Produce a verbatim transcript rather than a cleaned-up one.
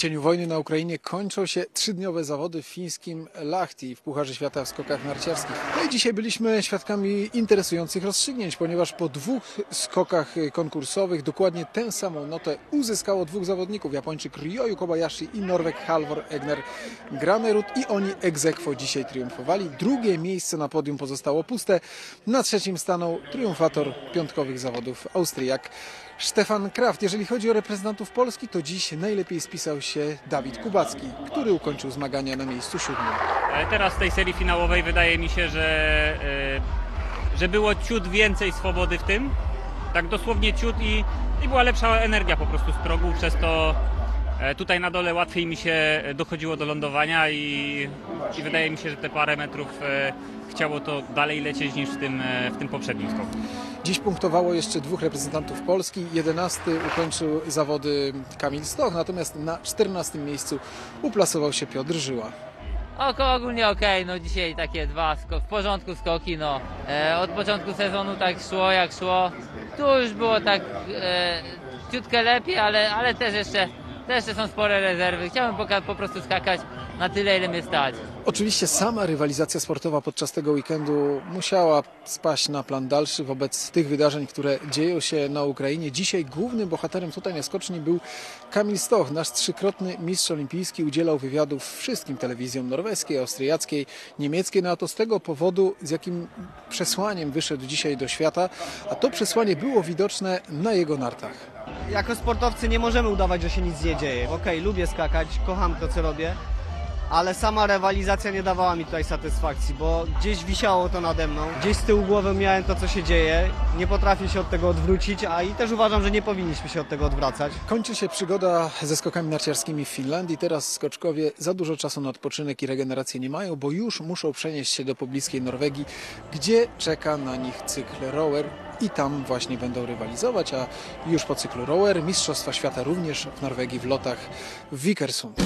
cieniu wojny na Ukrainie kończą się trzydniowe zawody w fińskim Lahti w Pucharze Świata w skokach narciarskich. No i dzisiaj byliśmy świadkami interesujących rozstrzygnięć, ponieważ po dwóch skokach konkursowych dokładnie tę samą notę uzyskało dwóch zawodników, Japończyk Ryoyu Kobayashi i Norweg Halvor Egner Granerud, i oni ex aequo dzisiaj triumfowali. Drugie miejsce na podium pozostało puste. Na trzecim stanął triumfator piątkowych zawodów, Austriak Stefan Kraft. Jeżeli chodzi o reprezentantów Polski, to dziś najlepiej spisał się Dawid Kubacki, który ukończył zmagania na miejscu siódmym. Teraz w tej serii finałowej wydaje mi się, że, że było ciut więcej swobody w tym. Tak dosłownie ciut i, i była lepsza energia po prostu z progu, przez to tutaj na dole łatwiej mi się dochodziło do lądowania i, i wydaje mi się, że te parę metrów chciało to dalej lecieć niż w tym, w tym poprzednim skoku. Dziś punktowało jeszcze dwóch reprezentantów Polski. jedenasty ukończył zawody Kamil Stoch, natomiast na czternastym miejscu uplasował się Piotr Żyła. Oko ogólnie okej, okay. No dzisiaj takie dwa w porządku skoki, no. E, od początku sezonu tak szło jak szło. Tu już było tak e, ciutkę lepiej, ale, ale też jeszcze... To jeszcze są spore rezerwy. Chciałem po prostu skakać na tyle, ile mnie stać. Oczywiście sama rywalizacja sportowa podczas tego weekendu musiała spaść na plan dalszy wobec tych wydarzeń, które dzieją się na Ukrainie. Dzisiaj głównym bohaterem tutaj na skoczni był Kamil Stoch. Nasz trzykrotny mistrz olimpijski udzielał wywiadów wszystkim telewizjom norweskiej, austriackiej, niemieckiej. No a to z tego powodu, z jakim przesłaniem wyszedł dzisiaj do świata, a to przesłanie było widoczne na jego nartach. Jako sportowcy nie możemy udawać, że się nic nie dzieje. Okej, lubię skakać, kocham to, co robię, ale sama rywalizacja nie dawała mi tutaj satysfakcji, bo gdzieś wisiało to nade mną, gdzieś z tyłu głowy miałem to, co się dzieje, nie potrafię się od tego odwrócić, a i też uważam, że nie powinniśmy się od tego odwracać. Kończy się przygoda ze skokami narciarskimi w Finlandii. Teraz skoczkowie za dużo czasu na odpoczynek i regenerację nie mają, bo już muszą przenieść się do pobliskiej Norwegii, gdzie czeka na nich cykl rower. I tam właśnie będą rywalizować, a już po cyklu rower Mistrzostwa Świata również w Norwegii w lotach w Vikersund.